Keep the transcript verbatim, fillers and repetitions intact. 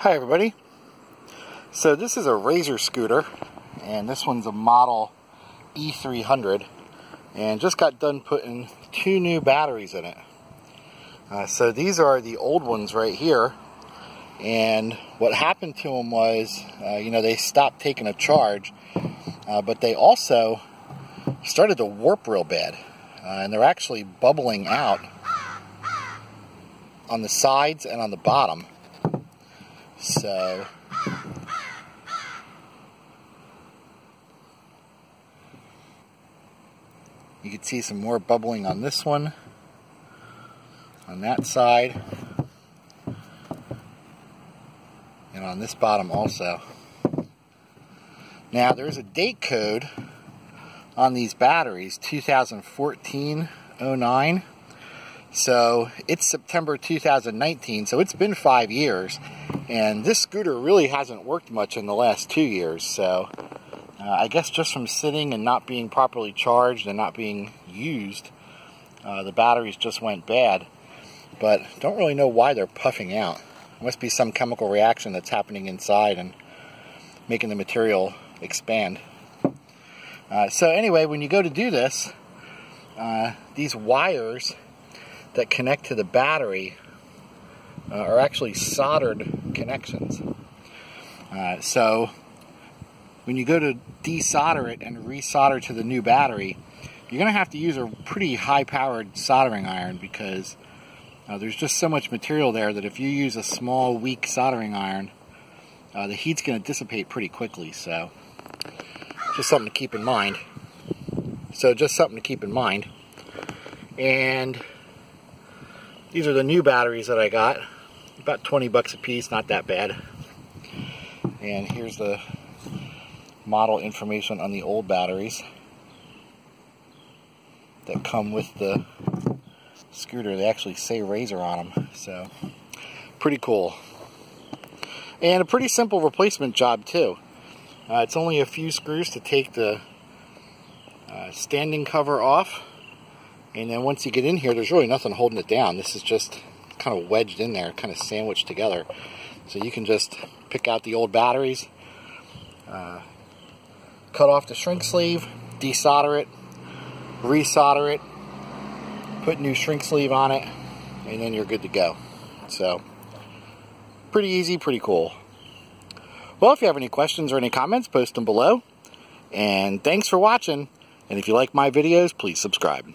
Hi everybody. So this is a Razor scooter, and this one's a model E three hundred, and just got done putting two new batteries in it. Uh, so these are the old ones right here, and what happened to them was, uh, you know, they stopped taking a charge, uh, but they also started to warp real bad, uh, and they're actually bubbling out on the sides and on the bottom. So, you can see some more bubbling on this one, on that side, and on this bottom also. Now, there's a date code on these batteries, two thousand fourteen oh nine, so it's September two thousand nineteen, so it's been five years. And this scooter really hasn't worked much in the last two years, so uh, I guess just from sitting and not being properly charged and not being used, uh, the batteries just went bad. But don't really know why they're puffing out. It must be some chemical reaction that's happening inside and making the material expand. Uh, so anyway, when you go to do this, uh, these wires that connect to the battery Uh, are actually soldered connections. Uh, so when you go to desolder it and resolder to the new battery, you're going to have to use a pretty high-powered soldering iron, because uh, there's just so much material there that if you use a small, weak soldering iron, uh, the heat's going to dissipate pretty quickly. So just something to keep in mind. So just something to keep in mind. And these are the new batteries that I got. About twenty bucks a piece, not that bad. And here's the model information on the old batteries that come with the scooter. They actually say Razor on them, so pretty cool. And a pretty simple replacement job too. Uh, it's only a few screws to take the uh, standing cover off, and then once you get in here, there's really nothing holding it down. This is just kind of wedged in there, kind of sandwiched together. So you can just pick out the old batteries, uh, cut off the shrink sleeve, desolder it, resolder it, put new shrink sleeve on it, and then you're good to go. So pretty easy, pretty cool. Well, if you have any questions or any comments, post them below. And thanks for watching. And if you like my videos, please subscribe.